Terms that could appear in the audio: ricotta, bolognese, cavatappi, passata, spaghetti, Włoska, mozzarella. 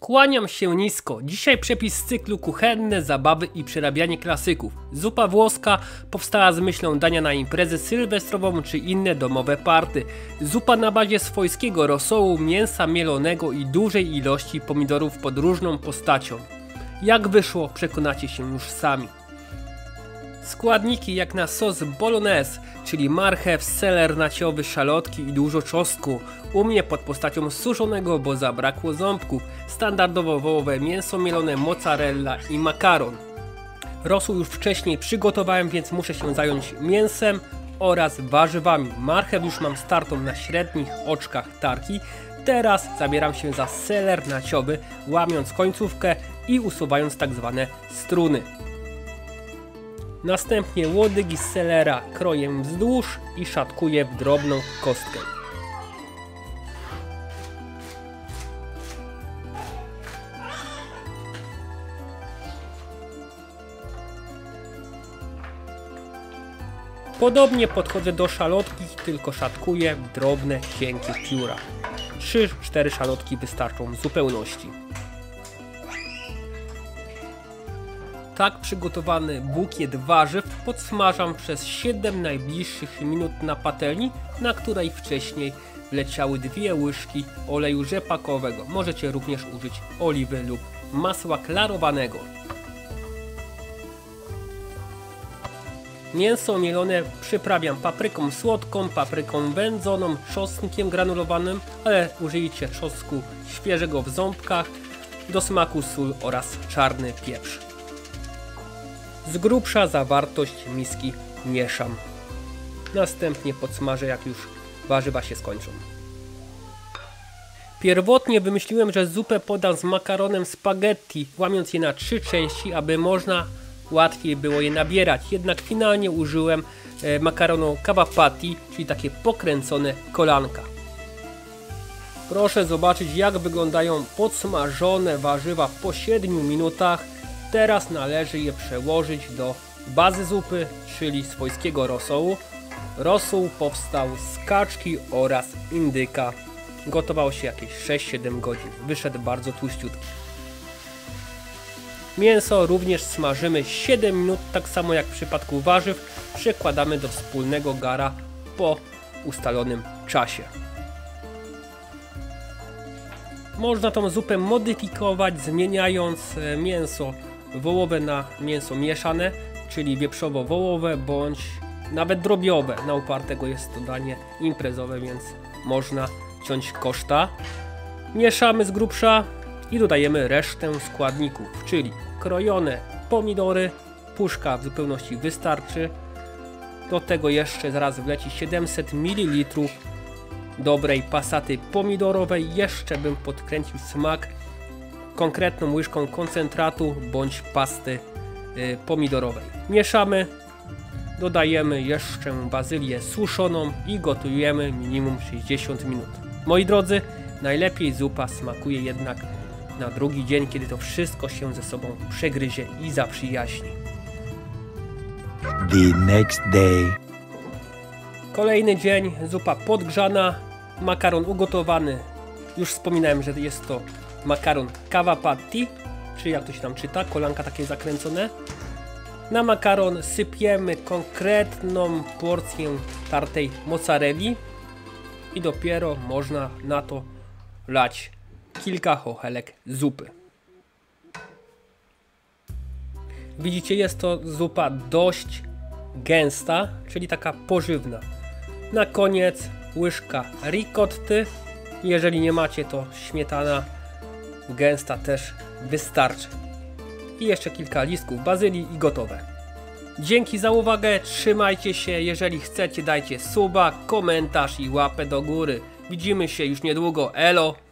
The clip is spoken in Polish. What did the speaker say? Kłaniam się nisko. Dzisiaj przepis z cyklu kuchenne zabawy i przerabianie klasyków. Zupa włoska powstała z myślą dania na imprezę sylwestrową czy inne domowe party. Zupa na bazie swojskiego rosołu, mięsa mielonego i dużej ilości pomidorów pod różną postacią. Jak wyszło, przekonacie się już sami. Składniki jak na sos bolognese, czyli marchew, seler naciowy, szalotki i dużo czosnku. U mnie pod postacią suszonego, bo zabrakło ząbków. Standardowo wołowe mięso mielone, mozzarella i makaron. Rosół już wcześniej przygotowałem, więc muszę się zająć mięsem oraz warzywami. Marchew już mam startą na średnich oczkach tarki. Teraz zabieram się za seler naciowy, łamiąc końcówkę i usuwając tak zwane struny. Następnie łodygi z selera kroję wzdłuż i szatkuję w drobną kostkę. Podobnie podchodzę do szalotki, tylko szatkuję w drobne, cienkie pióra. 3-4 szalotki wystarczą w zupełności. Tak przygotowany bukiet warzyw podsmażam przez 7 najbliższych minut na patelni, na której wcześniej wleciały 2 łyżki oleju rzepakowego. Możecie również użyć oliwy lub masła klarowanego. Mięso mielone przyprawiam papryką słodką, papryką wędzoną, czosnkiem granulowanym, ale użyjcie czosnku świeżego w ząbkach, do smaku sól oraz czarny pieprz. Z grubsza zawartość miski mieszam. Następnie podsmażę, jak już warzywa się skończą. Pierwotnie wymyśliłem, że zupę podam z makaronem spaghetti, łamiąc je na 3 części, aby można łatwiej było je nabierać. Jednak finalnie użyłem makaronu cavatappi, czyli takie pokręcone kolanka. Proszę zobaczyć, jak wyglądają podsmażone warzywa po 7 minutach. Teraz należy je przełożyć do bazy zupy, czyli swojskiego rosołu. Rosół powstał z kaczki oraz indyka. Gotował się jakieś 6-7 godzin. Wyszedł bardzo tłuściutki. Mięso również smażymy 7 minut, tak samo jak w przypadku warzyw. Przekładamy do wspólnego gara po ustalonym czasie. Można tą zupę modyfikować, zmieniając mięso wołowe na mięso mieszane, czyli wieprzowo-wołowe bądź nawet drobiowe. Na upartego jest to danie imprezowe, więc można ciąć koszta. Mieszamy z grubsza i dodajemy resztę składników, czyli krojone pomidory, puszka w zupełności wystarczy. Do tego jeszcze zaraz wleci 700 ml dobrej passaty pomidorowej. Jeszcze bym podkręcił smak konkretną łyżką koncentratu bądź pasty pomidorowej. Mieszamy, dodajemy jeszcze bazylię suszoną i gotujemy minimum 60 minut. Moi drodzy, najlepiej zupa smakuje jednak na drugi dzień, kiedy to wszystko się ze sobą przegryzie i zaprzyjaźni. The next day. Kolejny dzień, zupa podgrzana, makaron ugotowany. Już wspominałem, że jest to makaron cavatappi, czy jak to się tam czyta, kolanka takie zakręcone. Na makaron sypiemy konkretną porcję tartej mozzarelli i dopiero można na to lać kilka chochelek zupy. Widzicie, jest to zupa dość gęsta, czyli taka pożywna. Na koniec łyżka ricotty. Jeżeli nie macie, to śmietana gęsta też wystarczy. I jeszcze kilka listków bazylii i gotowe. Dzięki za uwagę, trzymajcie się. Jeżeli chcecie, dajcie suba, komentarz i łapę do góry. Widzimy się już niedługo, elo!